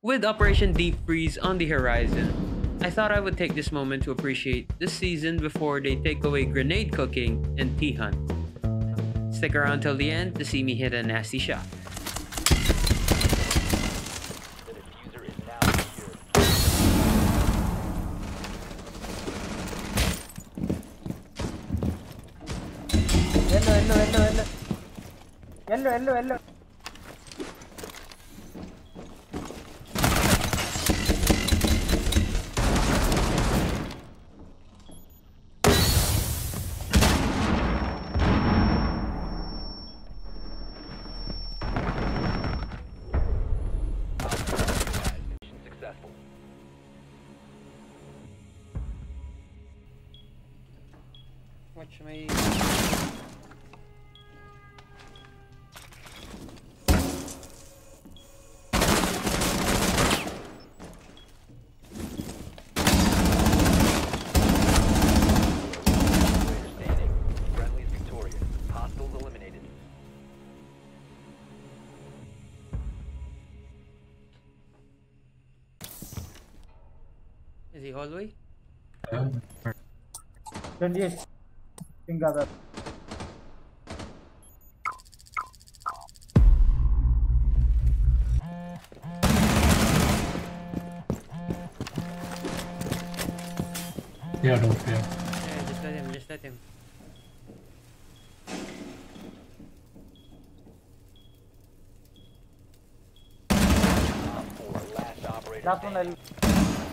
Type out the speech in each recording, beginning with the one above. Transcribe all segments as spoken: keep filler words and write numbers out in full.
With Operation Deep Freeze on the horizon, I thought I would take this moment to appreciate this season before they take away grenade cooking and tea hunt. Stick around till the end to see me hit a nasty shot. Hello, hello, hello, hello. Hello, hello, hello. Watch my... Is he hallway? twenty-eight. Gather. Yeah, don't fear. Yeah, just let him, just let him. Last one, hello,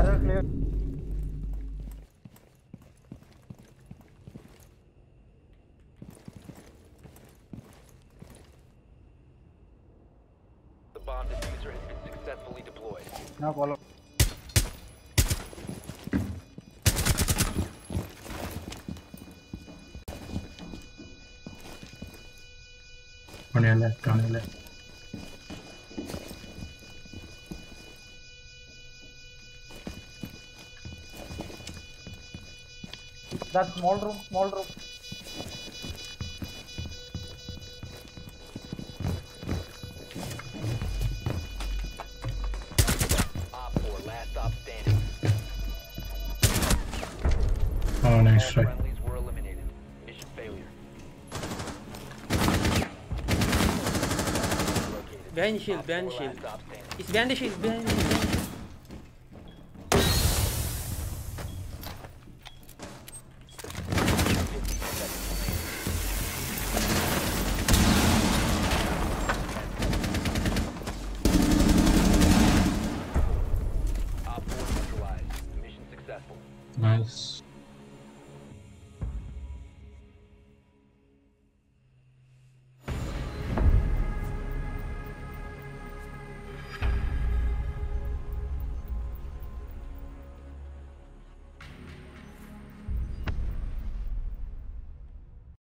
Spiral clear. The bomb diffuser has been successfully deployed. Now follow. On your left, on your left. That small room, small room. Op four, last op standing. Oh, nice strike. Friendlies were eliminated. Mission failure. Behind the shield, behind the shield. It's behind the shield, behind the shield. Nice.